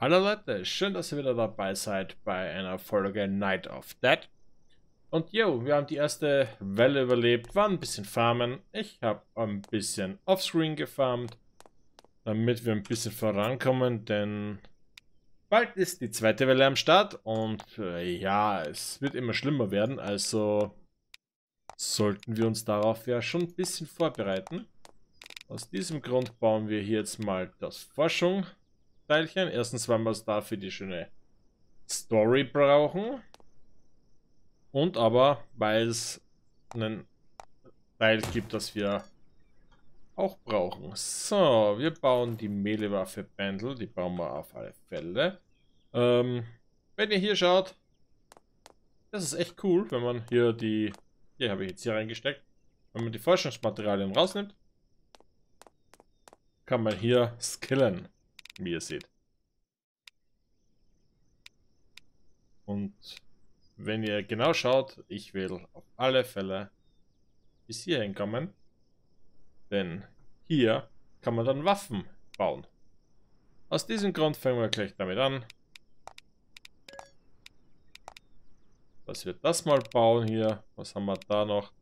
Hallo Leute, schön, dass ihr wieder dabei seid bei einer Folge Night of the Dead. Und yo, wir haben die erste Welle überlebt, waren ein bisschen farmen. Ich habe ein bisschen offscreen gefarmt, damit wir ein bisschen vorankommen, denn bald ist die zweite Welle am Start. Und ja, es wird immer schlimmer werden, also sollten wir uns darauf ja schon ein bisschen vorbereiten. Aus diesem Grund bauen wir hier jetzt mal das Forschung. Teilchen. Erstens, weil wir es dafür die schöne Story brauchen und aber, weil es einen Teil gibt, das wir auch brauchen. So, wir bauen die Mehlewaffe Pendel, die bauen wir auf alle Fälle. Wenn ihr hier schaut, das ist echt cool, wenn man hier die habe ich jetzt hier reingesteckt, wenn man die Forschungsmaterialien rausnimmt, kann man hier skillen. Wie ihr seht. Und wenn ihr genau schaut, ich will auf alle Fälle bis hierhin kommen, denn hier kann man dann Waffen bauen. Aus diesem Grund fangen wir gleich damit an, dass wir das mal bauen hier. Was haben wir da noch?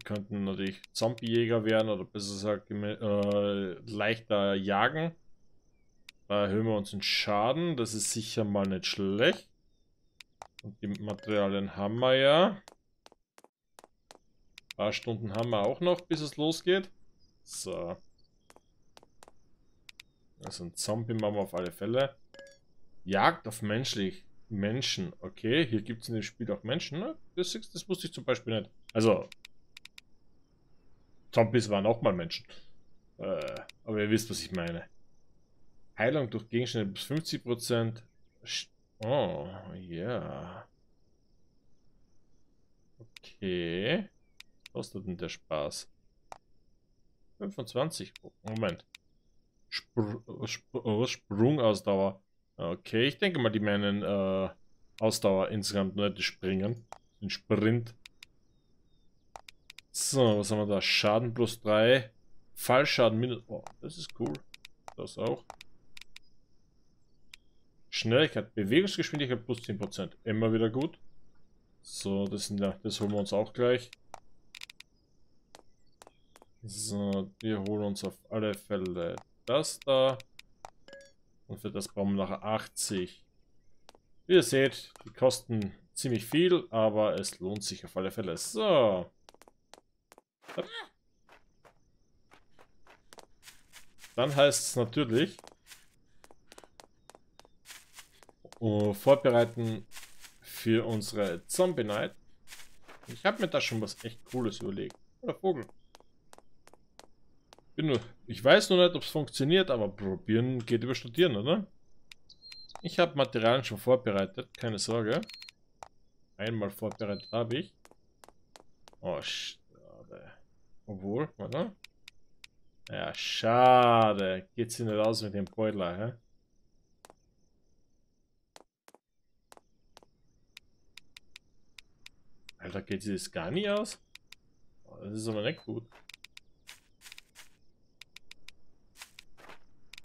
Wir könnten natürlich Zombiejäger werden oder besser gesagt leichter jagen. Da erhöhen wir uns den Schaden. Das ist sicher mal nicht schlecht. Und die Materialien haben wir ja. Ein paar Stunden haben wir auch noch, bis es losgeht. So. Also ein Zombie machen wir auf alle Fälle. Jagd auf Menschen. Okay, hier gibt es in dem Spiel auch Menschen. Ne? Das wusste ich zum Beispiel nicht. Also. Zombies waren auch mal Menschen. Aber ihr wisst, was ich meine. Heilung durch Gegenstände bis 50%. Oh, ja. Yeah. Okay. Was kostet denn der Spaß? 25. Oh, Moment. Sprungausdauer. Okay, ich denke mal, die meinen Ausdauer insgesamt nur die Springen. Den Sprint. So, was haben wir da? Schaden plus 3. Fallschaden minus. Oh, das ist cool. Das auch. Schnelligkeit. Bewegungsgeschwindigkeit plus 10%. Immer wieder gut. So, das holen wir uns auch gleich. So, wir holen uns auf alle Fälle das da. Und für das brauchen wir nachher 80. Wie ihr seht, die kosten ziemlich viel, aber es lohnt sich auf alle Fälle. So. Dann heißt es natürlich vorbereiten für unsere Zombie Night. Ich habe mir da schon was echt Cooles überlegt. Oder Vogel. Ich weiß nur nicht, ob es funktioniert, aber probieren geht über Studieren, oder? Ich habe Materialien schon vorbereitet, keine Sorge. Einmal vorbereitet habe ich. Oh, schade. Obwohl, warte. Ja, schade. Geht's hier nicht aus mit dem Beutler, hä? Alter, geht sie das gar nicht aus? Oh, das ist aber nicht gut.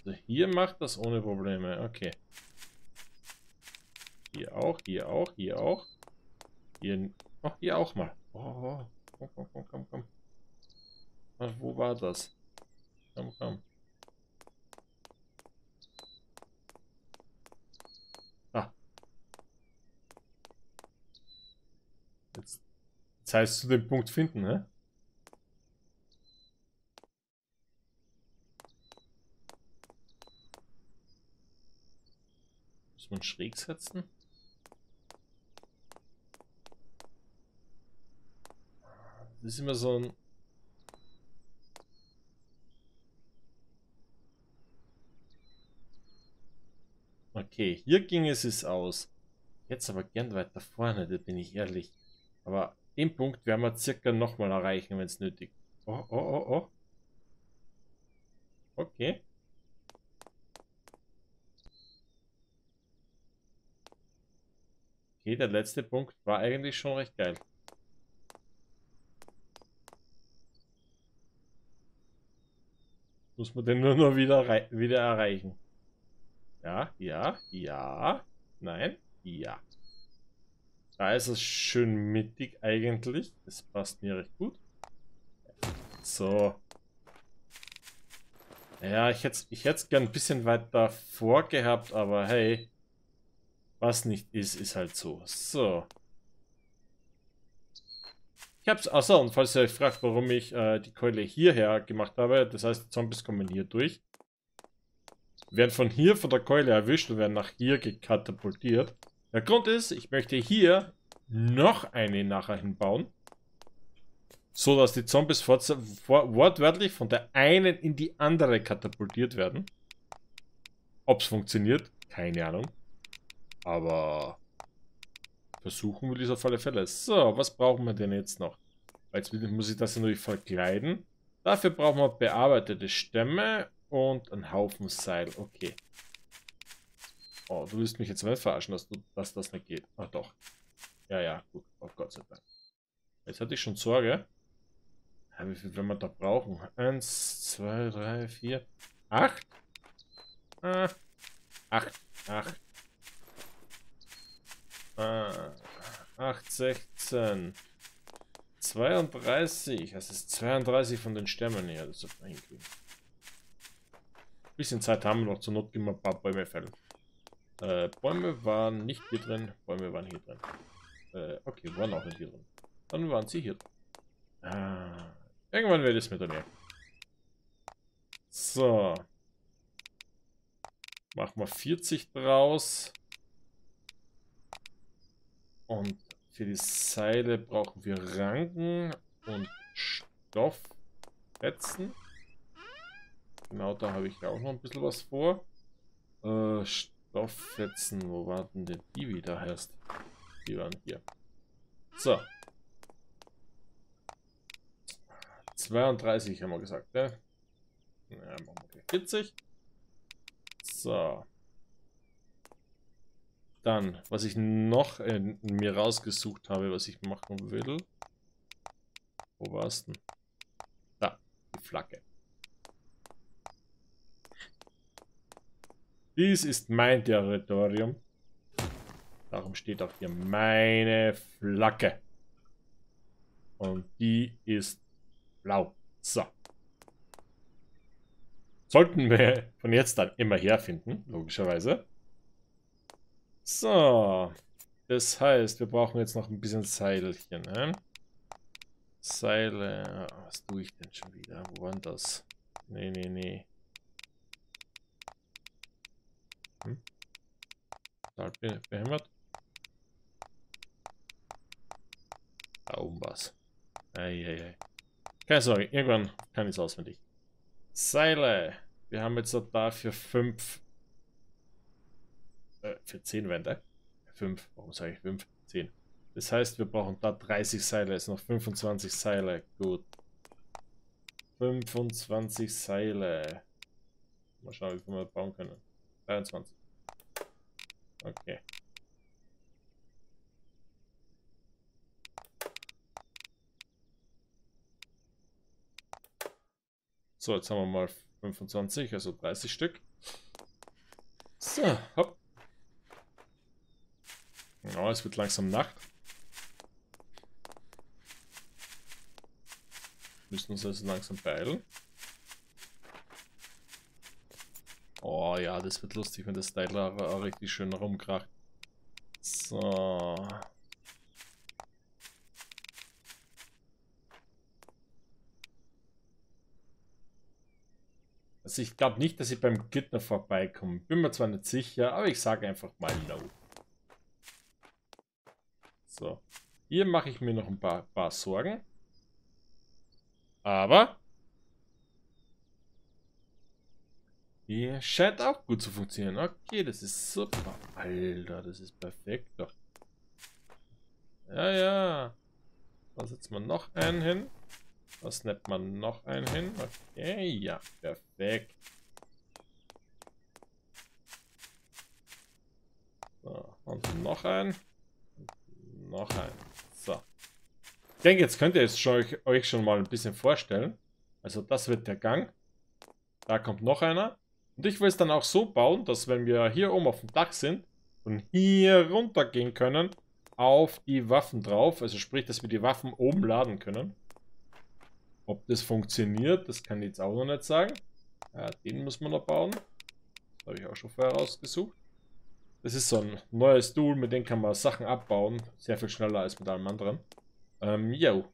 Also hier macht das ohne Probleme. Okay. Hier auch, hier auch, hier auch. Hier, oh, hier auch mal. Oh, oh, komm, komm, komm, komm. Ach, wo war das? Komm, komm. Ah. Jetzt heißt es den Punkt finden, ne? Muss man schräg setzen? Das ist immer so ein... Okay, hier ging es aus. Jetzt aber gern weiter vorne, da bin ich ehrlich. Aber den Punkt werden wir circa nochmal erreichen, wenn es nötig ist. Oh, oh, oh, oh. Okay. Okay, der letzte Punkt war eigentlich schon recht geil. Muss man den nur noch wieder erreichen. Ja, ja, ja. Nein, ja. Da ist es schön mittig eigentlich. Das passt mir recht gut. So. Ja, ich hätte es gern ein bisschen weiter vor gehabt, aber hey. Was nicht ist, ist halt so. So. Ich hab's. Achso, und falls ihr euch fragt, warum ich die Keule hierher gemacht habe, das heißt, Zombies kommen hier durch. Werden von hier von der Keule erwischt und werden nach hier gekatapultiert. Der Grund ist, ich möchte hier noch eine nachher hinbauen. So dass die Zombies wortwörtlich von der einen in die andere katapultiert werden. Ob's funktioniert, keine Ahnung. Aber versuchen wir dieser Falle Fälle. So, was brauchen wir denn jetzt noch? Jetzt muss ich das natürlich verkleiden. Dafür brauchen wir bearbeitete Stämme und einen Haufen Seil. Okay. Oh, du willst mich jetzt mal verarschen, dass das nicht geht. Ach doch. Ja, ja, gut. Oh Gott sei Dank. Jetzt hatte ich schon Sorge. Ja, wie viel werden wir da brauchen? 1, 2, 3, 4, 8. 8. 8, 16, 32, das ist 32 von den Stämmen her, das sollte man hinkriegen. Ein bisschen Zeit haben wir noch, zur Not gehen wir ein paar Bäume fällen. Bäume waren nicht hier drin, Bäume waren hier drin. Okay, waren auch nicht hier drin. Dann waren sie hier drin. Irgendwann werde ich es mit der merken. So. Machen wir 40 draus. Und für die Seile brauchen wir Ranken und Stofffetzen. Genau, da habe ich ja auch noch ein bisschen was vor. Stofffetzen, wo warten denn die wieder erst? Die waren hier. So. 32 haben wir gesagt, ne? Ja, machen wir gleich 40. So. Dann, was ich noch mir rausgesucht habe, was ich machen will. Wo war es denn? Da, die Flagge. Dies ist mein Territorium. Darum steht auch hier meine Flagge. Und die ist blau. So. Sollten wir von jetzt an immer herfinden, logischerweise. So, das heißt, wir brauchen jetzt noch ein bisschen Seilchen, ne? Seile, was tue ich denn schon wieder? Wo war denn das? Nee. Da bin ich behämmert. Da oben war's. Eieiei. Keine Sorge, irgendwann kann ich es auswendig. Seile. Wir haben jetzt dafür 5. Für 10 Wände. 5. Warum sage ich 5? 10. Das heißt, wir brauchen da 30 Seile. Es sind noch 25 Seile. Gut. 25 Seile. Mal schauen, wie viel wir bauen können. 23. Okay. So, jetzt haben wir mal 25, also 30 Stück. So, hopp. Ja, es wird langsam Nacht. Müssen uns also langsam beeilen. Oh ja, das wird lustig, wenn das Teil richtig schön rumkracht. So. Also ich glaube nicht, dass ich beim Gitter vorbeikomme. Bin mir zwar nicht sicher, aber ich sage einfach mal no. So, hier mache ich mir noch ein paar Sorgen, aber hier scheint auch gut zu funktionieren. Okay, das ist super. Alter, das ist perfekt. Doch. Ja, ja. Da setzt man noch einen hin. Da snappt man noch einen hin. Okay, ja, perfekt. So, und noch einen. Noch ein. So. Ich denke, jetzt könnt ihr euch schon mal ein bisschen vorstellen. Also das wird der Gang. Da kommt noch einer. Und ich will es dann auch so bauen, dass wenn wir hier oben auf dem Dach sind und hier runter gehen können, auf die Waffen drauf. Also sprich, dass wir die Waffen oben laden können. Ob das funktioniert, das kann ich jetzt auch noch nicht sagen. Ja, den muss man noch bauen. Das habe ich auch schon vorher rausgesucht. Das ist so ein neues Tool, mit dem kann man Sachen abbauen. Sehr viel schneller als mit allem anderen. Jo.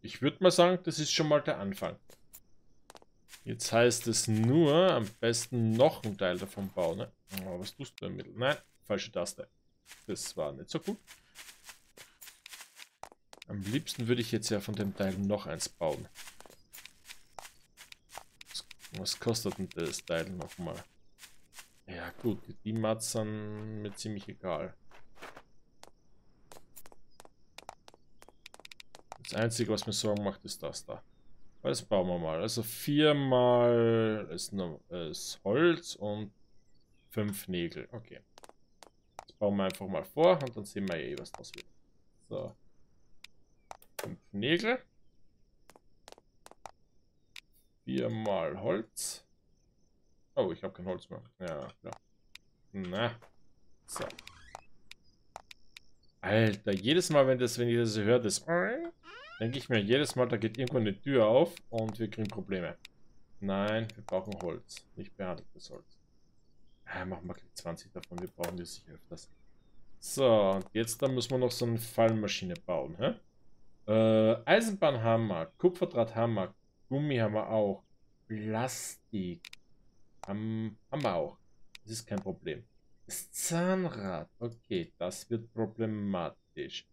Ich würde mal sagen, das ist schon mal der Anfang. Jetzt heißt es nur, am besten noch einen Teil davon bauen. Ne? Oh, was tust du damit? Nein, falsche Taste. Das war nicht so gut. Am liebsten würde ich jetzt ja von dem Teil noch eins bauen. Was kostet denn das Teil nochmal? Ja gut, die Matzern mir ziemlich egal. Das Einzige, was mir Sorgen macht, ist das da. Aber das bauen wir mal. Also 4 mal ist Holz und 5 Nägel. Okay. Das bauen wir einfach mal vor und dann sehen wir eh, was das wird. So. 5 Nägel. 4 mal Holz. Oh, ich habe kein Holz mehr. Ja, klar. Na. So. Alter, jedes Mal, wenn ich das höre, das denke ich mir jedes Mal, da geht irgendwo eine Tür auf und wir kriegen Probleme. Nein, wir brauchen Holz. Nicht behandeltes Holz. Machen wir gleich 20 davon, wir brauchen das sicher öfters. So, und jetzt da müssen wir noch so eine Fallenmaschine bauen. Hä? Eisenbahnhammer, Kupferdrahthammer, Gummihammer auch, Plastik. Hammer auch. Das ist kein Problem. Das Zahnrad. Okay, das wird problematisch.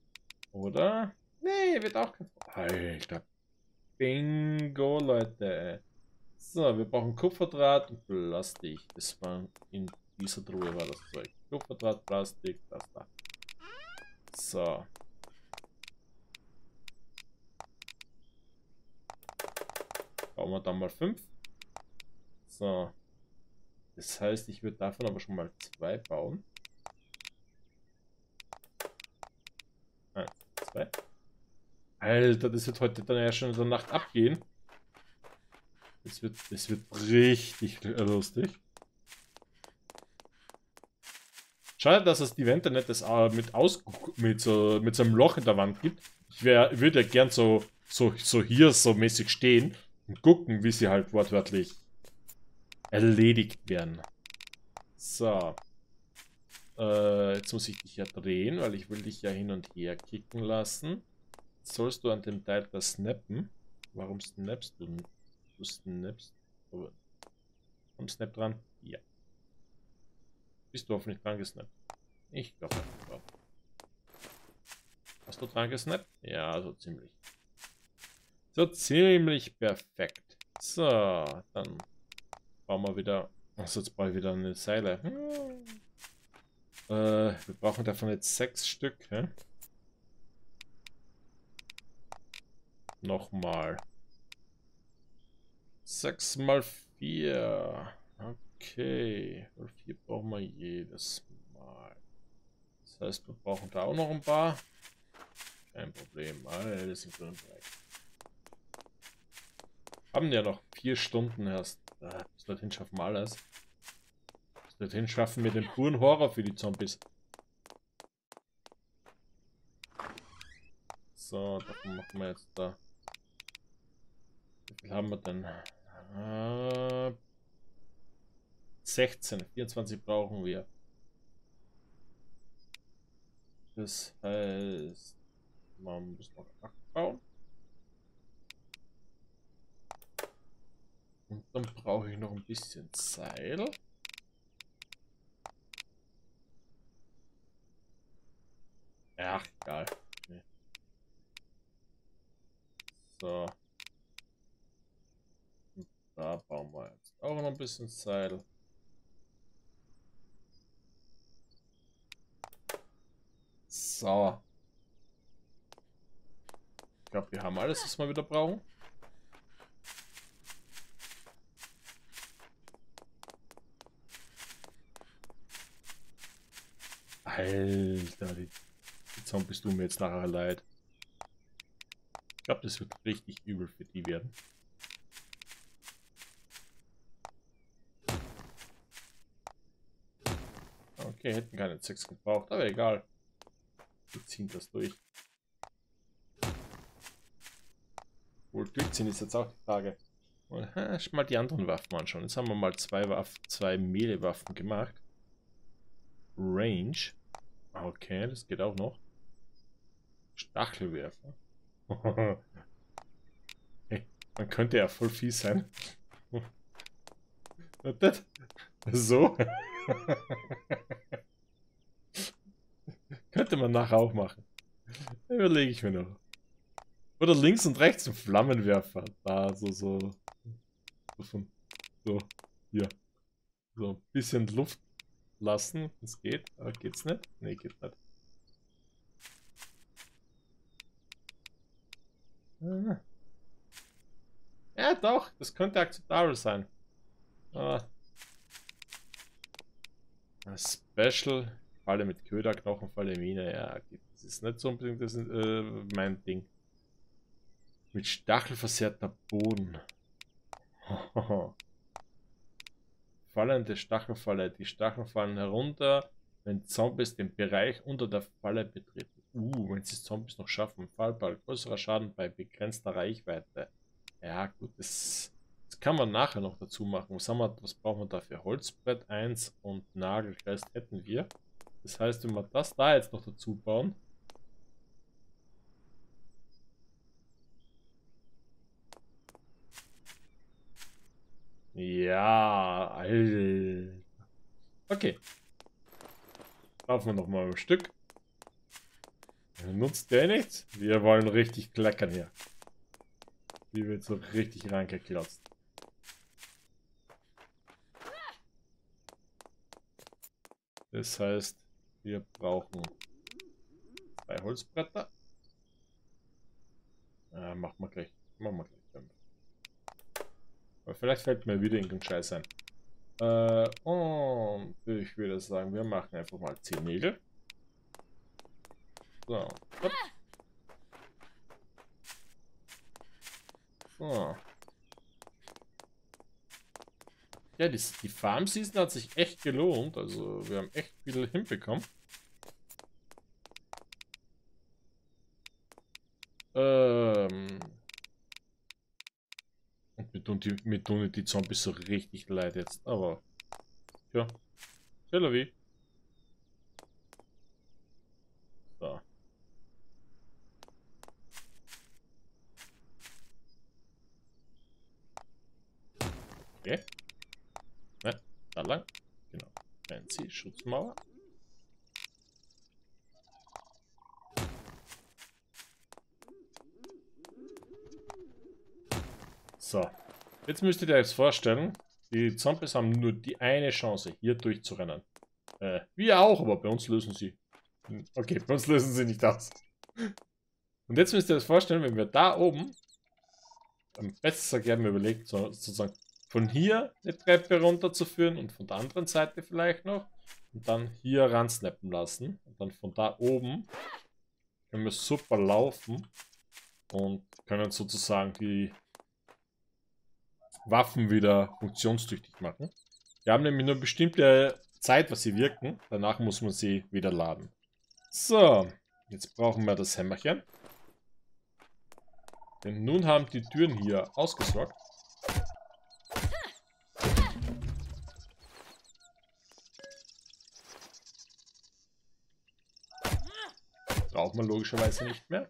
Oder? Nee, wird auch kein Problem. Alter. Bingo, Leute. So, wir brauchen Kupferdraht und Plastik. Das war in dieser Truhe war das Zeug. Kupferdraht, Plastik, das da. So. Bauen wir dann mal 5. So. Das heißt, ich würde davon aber schon mal 2 bauen. 1, 2. Alter, das wird heute dann ja schon in der Nacht abgehen. Das wird richtig lustig. Schade, dass es die Wände nicht mit so einem Loch in der Wand gibt. Ich würde ja gern so hier so mäßig stehen und gucken, wie sie halt wortwörtlich erledigt werden. So. Jetzt muss ich dich ja drehen, weil ich will dich ja hin und her kicken lassen. Jetzt sollst du an dem Teil da snappen? Warum snappst du? Du snappst. Oh. Komm, snap dran. Ja. Bist du hoffentlich dran gesnappt? Ich glaube. Hast du dran gesnappt? Ja, so ziemlich. So ziemlich perfekt. So, dann brauchen wir wieder. Achso, jetzt brauche ich wieder eine Seile. Wir brauchen davon jetzt 6 Stück. Hä? Nochmal. 6 mal 4. Okay. 4 brauchen wir jedes Mal. Das heißt, wir brauchen da auch noch ein paar. Kein Problem. Alles im grünen Bereich. Haben ja noch 4 Stunden erst. Bis dorthin schaffen wir alles. Bis dorthin schaffen wir den puren Horror für die Zombies. So, davon machen wir jetzt da. Wie viel haben wir denn? 16, 24 brauchen wir. Das heißt, man muss noch 8 bauen. Und dann brauche ich noch ein bisschen Seil. Ach, egal. Okay. So. Und da bauen wir jetzt auch noch ein bisschen Seil. So. Ich glaube, wir haben alles, was wir wieder brauchen. Alter, die Zombies tun mir jetzt nachher leid. Ich glaube, das wird richtig übel für die werden. Wir hätten keine 6 gebraucht, aber egal. Wir ziehen das durch. Wohl Glückchen ist jetzt auch die Frage. Mal die anderen Waffen anschauen. Jetzt haben wir mal zwei Melee-Waffen gemacht. Range. Okay, das geht auch noch. Stachelwerfer. Hey, man könnte ja voll fies sein. So. Könnte man nachher auch machen. Überlege ich mir noch. Oder links und rechts ein Flammenwerfer. Da, so, hier. So, ein bisschen Luft lassen. Das geht, aber geht's nicht? Ne, geht nicht. Ja, doch, das könnte akzeptabel sein. Special, Falle mit Köder, Knochenfalle, Mine, ja, das ist nicht so unbedingt das, mein Ding. Mit stachelversehrter Boden. Fallende Stachelfalle. Die Stacheln fallen herunter, wenn Zombies den Bereich unter der Falle betreten. Wenn sie Zombies noch schaffen. Fallball, größerer Schaden bei begrenzter Reichweite. Ja gut, das kann man nachher noch dazu machen. Was brauchen wir dafür? Holzbrett 1 und Nagelrest hätten wir. Das heißt, wenn wir das da jetzt noch dazu bauen. Ja, Alter. Okay. Laufen wir nochmal ein Stück. Nutzt der nichts? Wir wollen richtig klackern hier. Die wird so richtig reingeklotzt. Das heißt, wir brauchen 2 Holzbretter. Machen wir gleich. Aber vielleicht fällt mir wieder irgendein Scheiß ein. Und ich würde sagen, wir machen einfach mal 10 Nägel. So. Hopp. So. Ja, die Farm-Season hat sich echt gelohnt. Also wir haben echt viel hinbekommen. Mir tun die Zombies so richtig leid jetzt, aber ja, wie. So. Okay. Ne, da lang. Genau. Fancy, Schutzmauer. So. Jetzt müsstet ihr euch vorstellen, die Zombies haben nur die eine Chance, hier durchzurennen. Wir auch, aber bei uns lösen sie. Okay, bei uns lösen sie nicht aus. Und jetzt müsst ihr euch vorstellen, wenn wir da oben, am besten gerne überlegt, sozusagen von hier eine Treppe runterzuführen und von der anderen Seite vielleicht noch. Und dann hier ran snappen lassen. Und dann von da oben können wir super laufen und können sozusagen die Waffen wieder funktionstüchtig machen. Wir haben nämlich nur bestimmte Zeit, was sie wirken. Danach muss man sie wieder laden. So, jetzt brauchen wir das Hämmerchen. Denn nun haben die Türen hier ausgesorgt. Braucht man logischerweise nicht mehr.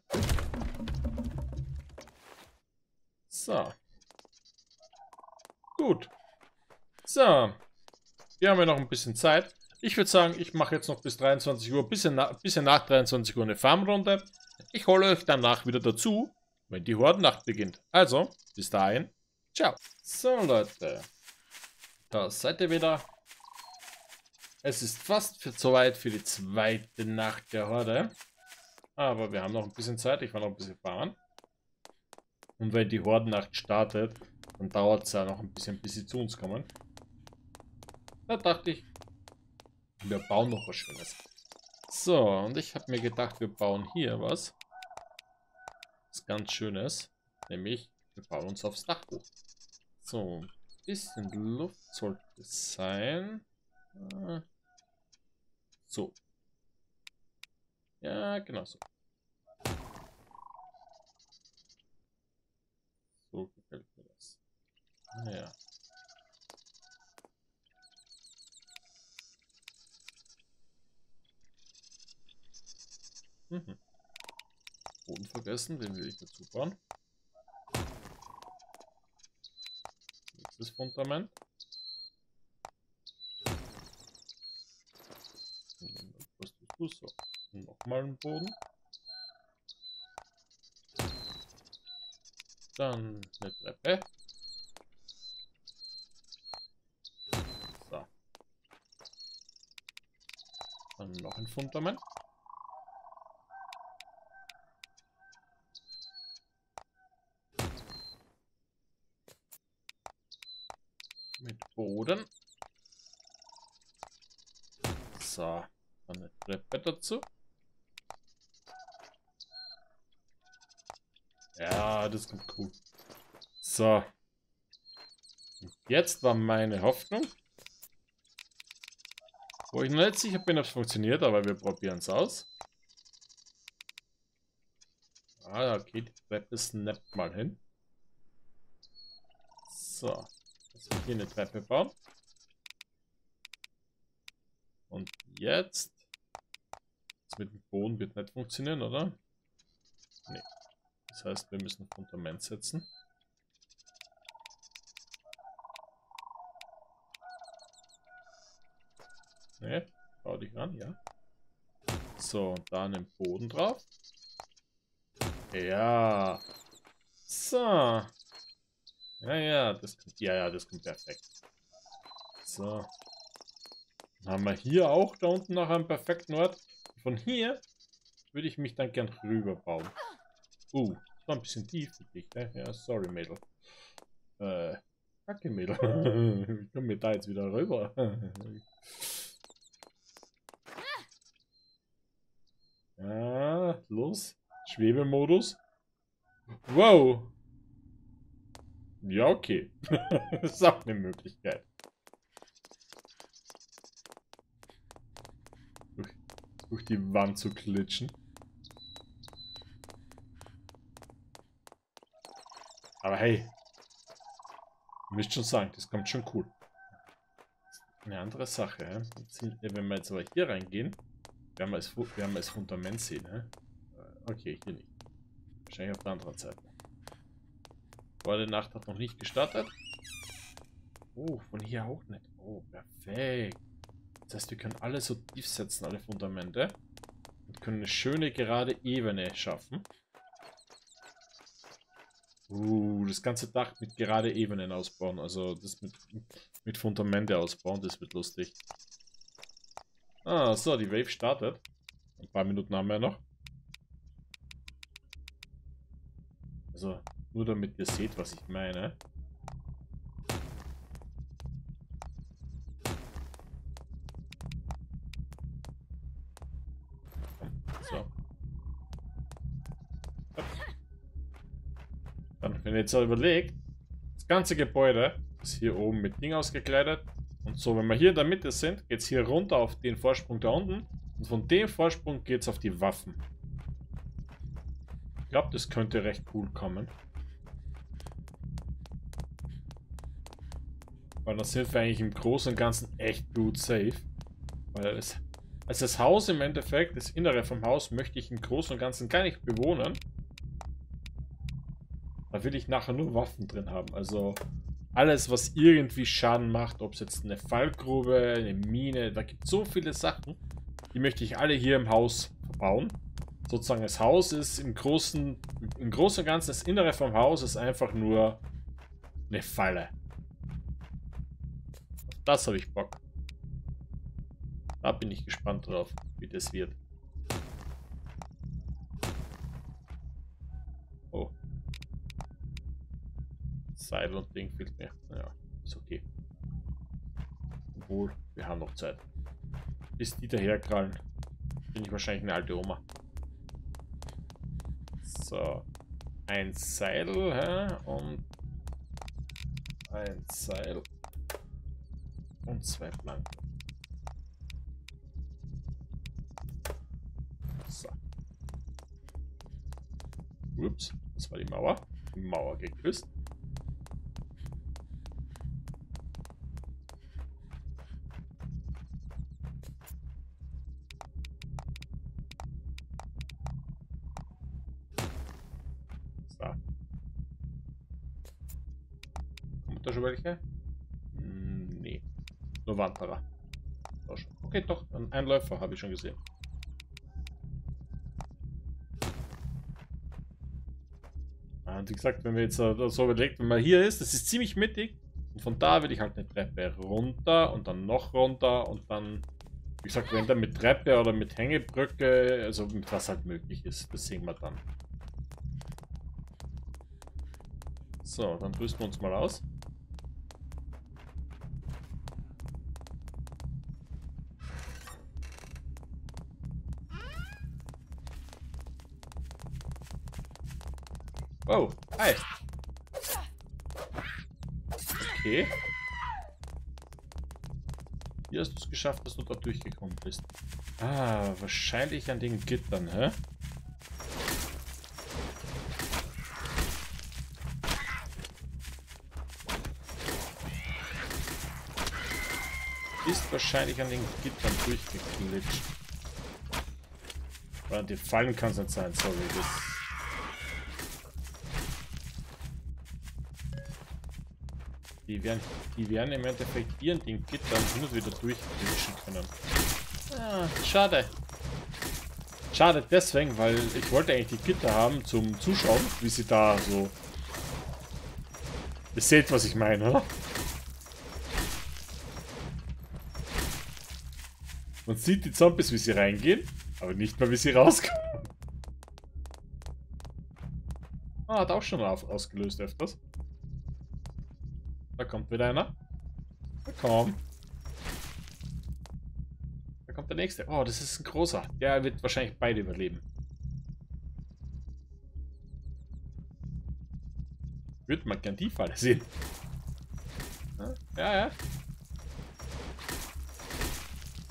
So. Gut. So. Wir haben ja noch ein bisschen Zeit. Ich würde sagen, ich mache jetzt noch bis 23 Uhr, bisschen nach 23 Uhr eine Farmrunde. Ich hole euch danach wieder dazu, wenn die Hordennacht beginnt. Also, bis dahin. Ciao. So, Leute. Da seid ihr wieder. Es ist fast soweit für die zweite Nacht der Horde. Aber wir haben noch ein bisschen Zeit. Ich war noch ein bisschen fahren. Und wenn die Hordennacht startet, dann dauert es ja noch ein bisschen, bis sie zu uns kommen. Da dachte ich, wir bauen noch was Schönes. So, und ich habe mir gedacht, wir bauen hier was ganz Schönes. Nämlich, wir bauen uns aufs Dach hoch. So, ein bisschen Luft sollte es sein. So. Ja, genau so. So gefällt mir das. Naja. Mhm. Boden vergessen, den will ich dazu bauen. Nächstes Fundament. So, nochmal einen Boden. Dann eine Treppe. So. Dann noch ein Fundament. Mit Boden. So. Dann eine Treppe dazu. Ja, das kommt cool. So. Und jetzt war meine Hoffnung. Wo ich noch nicht sicher bin, ob es funktioniert, aber wir probieren es aus. Ah, okay, die Treppe snappt mal hin. So. Jetzt will ich hier eine Treppe bauen. Und jetzt. Mit dem Boden wird nicht funktionieren, oder? Nee. Das heißt, wir müssen ein Fundament setzen. Ne, schau dich an, ja. So, und da einen Boden drauf. Ja. So. Ja, das kommt perfekt. So. Dann haben wir hier auch da unten noch einen perfekten Ort. Von hier würde ich mich dann gern rüber bauen. Das war ein bisschen tief für dich, ne? Ja, sorry, Mädel. Kacke, Mädel. Ich komme mir da jetzt wieder rüber. Ja, los. Schwebemodus. Wow. Ja, okay. Das ist auch eine Möglichkeit. Durch die Wand zu klitschen. Aber hey, müsst schon sagen, das kommt schon cool. Eine andere Sache, wenn wir jetzt aber hier reingehen, werden wir das Fundament sehen. Okay, hier nicht. Wahrscheinlich auf der anderen Seite. Vor der Nacht hat noch nicht gestartet. Oh, von hier auch nicht. Oh, perfekt. Das heißt, wir können alle so tief setzen, alle Fundamente. Und können eine schöne, gerade Ebene schaffen. Das ganze Dach mit gerade Ebenen ausbauen. Also das mit Fundamente ausbauen, das wird lustig. Ah, so, die Wave startet. Ein paar Minuten haben wir noch. Also, nur damit ihr seht, was ich meine. Jetzt überlegt, das ganze Gebäude ist hier oben mit Ding ausgekleidet und so, wenn wir hier in der Mitte sind, geht es hier runter auf den Vorsprung da unten und von dem Vorsprung geht es auf die Waffen. Ich glaube, das könnte recht cool kommen. Weil dann sind wir eigentlich im Großen und Ganzen echt gut safe. Weil das Haus im Endeffekt, das Innere vom Haus möchte ich im Großen und Ganzen gar nicht bewohnen. Da will ich nachher nur Waffen drin haben. Also alles, was irgendwie Schaden macht, ob es jetzt eine Fallgrube, eine Mine, da gibt es so viele Sachen, die möchte ich alle hier im Haus verbauen. Sozusagen das Haus ist im Großen und Ganzen, das Innere vom Haus ist einfach nur eine Falle. Auf das habe ich Bock. Da bin ich gespannt drauf, wie das wird. Seil und Ding fehlt mir. Ja, ist okay. Obwohl, wir haben noch Zeit. Bis die daherkrallen, bin ich wahrscheinlich eine alte Oma. So. Ein Seil, hä? Und ein Seil. Und zwei Planken. So. Ups, das war die Mauer. Die Mauer geküsst. So. Kommt da schon welche? Nee. Nur Wanderer. Okay, doch, einen Läufer habe ich schon gesehen. Und wie gesagt, wenn wir jetzt so überlegt, wenn man hier ist, das ist ziemlich mittig. Und von da will ich halt eine Treppe runter und dann noch runter und dann, wie gesagt, wenn dann mit Treppe oder mit Hängebrücke, also was halt möglich ist, das sehen wir dann. So, dann rüsten wir uns mal aus. Oh, hi. Okay. Hier hast du es geschafft, dass du da durchgekommen bist. Ah, wahrscheinlich an den Gittern, hä? Ist wahrscheinlich an den Gittern durchgeklitscht. Weil an dir fallen kann es nicht sein, sorry. Die werden im Endeffekt hier in den Gittern immer wieder durchwischen können. Ah, schade. Schade deswegen, weil ich wollte eigentlich die Gitter haben zum Zuschauen, wie sie da so... Ihr seht, was ich meine, oder? Man sieht die Zombies, wie sie reingehen, aber nicht mal, wie sie rauskommen. Ah, hat auch schon ausgelöst öfters. Da kommt wieder einer. Da kommt. Da kommt der nächste. Oh, das ist ein großer. Der wird wahrscheinlich beide überleben. Würde man gern die Falle sehen. Ja, ja.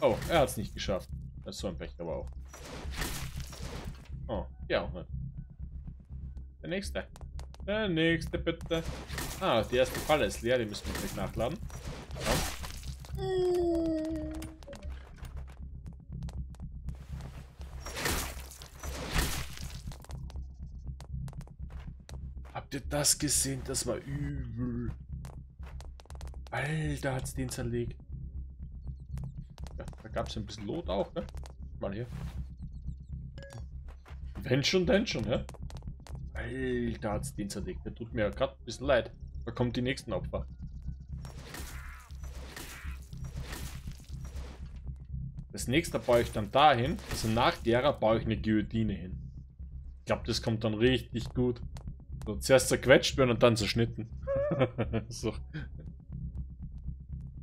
Oh, er hat es nicht geschafft. Das ist so ein Pech, aber auch. Oh, ja auch nicht. Der nächste. Der nächste, bitte. Ah, die erste Falle ist leer, die müssen wir gleich nachladen. Ja. Habt ihr das gesehen? Das war übel. Alter, hat's den zerlegt. Ja, da gab's ein bisschen Lot auch, ne? Mal hier. Wenn schon, ne? Alter, hat's den zerlegt. Der tut mir ja gerade ein bisschen leid. Da kommt die nächsten Opfer. Das nächste baue ich dann dahin. Also nach derer baue ich eine Guillotine hin. Ich glaube, das kommt dann richtig gut. So, zuerst zerquetscht werden und dann zerschnitten. So.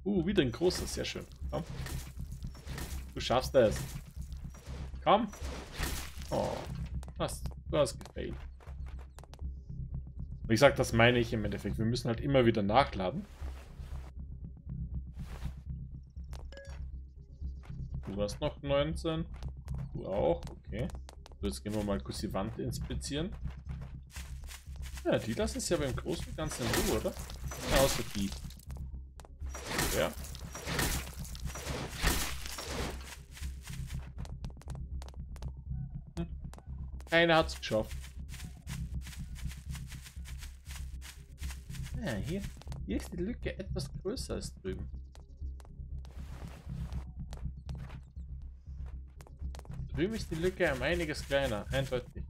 Wieder ein großer. Sehr schön. Komm. Du schaffst das. Komm. Oh, du hast gefailt. Wie gesagt, das meine ich im Endeffekt. Wir müssen halt immer wieder nachladen. Du hast noch 19. Du auch. Okay. So, jetzt gehen wir mal kurz die Wand inspizieren. Ja, die lassen es ja beim Großen und Ganzen in Ruhe, oder? Ja, außer die. Ja. Hm. Keiner hat es geschafft. Ja, hier ist die Lücke etwas größer als drüben. Drüben ist die Lücke um einiges kleiner, eindeutig.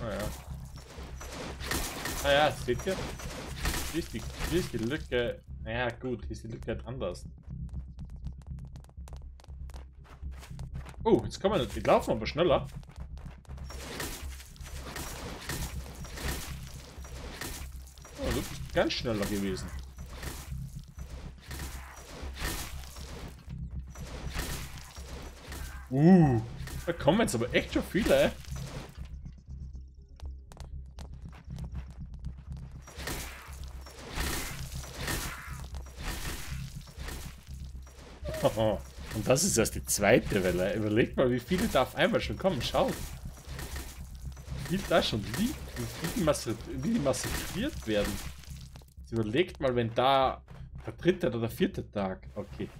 Naja. Naja, seht ihr? Hier ist die Lücke. Naja, gut, hier ist die Lücke halt anders. Oh, jetzt kann man nicht. Die laufen aber schneller. Ganz schneller gewesen. Da kommen jetzt aber echt schon viele, ey. Und das ist erst die zweite Welle. Überlegt mal, wie viele da auf einmal schon kommen. Schaut. Wie viel da schon liegt und wie die massakriert werden. Überlegt mal, wenn da der dritte oder der vierte Tag. Okay.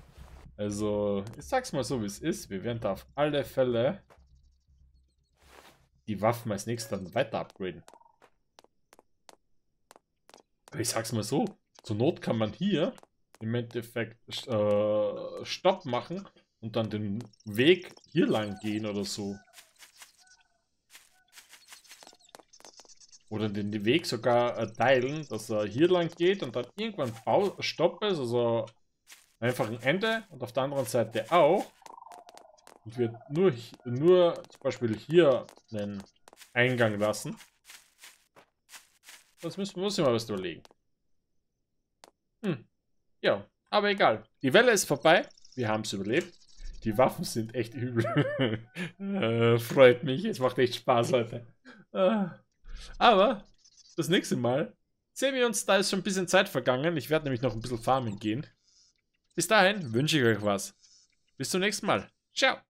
Also, ich sag's mal so, wie es ist. Wir werden da auf alle Fälle die Waffen als nächstes dann weiter upgraden. Ich sag's mal so, zur Not kann man hier im Endeffekt Stopp machen und dann den Weg hier lang gehen oder so. Oder den Weg sogar teilen, dass er hier lang geht und dann irgendwann Stopp ist, also einfach ein Ende und auf der anderen Seite auch. Und wir nur zum Beispiel hier einen Eingang lassen. Das muss ich mal was überlegen. Ja, aber egal. Die Welle ist vorbei. Wir haben es überlebt. Die Waffen sind echt übel. Freut mich. Es macht echt Spaß, Leute. Aber das nächste Mal sehen wir uns. Da ist schon ein bisschen Zeit vergangen. Ich werde nämlich noch ein bisschen farmen gehen. Bis dahin wünsche ich euch was. Bis zum nächsten Mal. Ciao.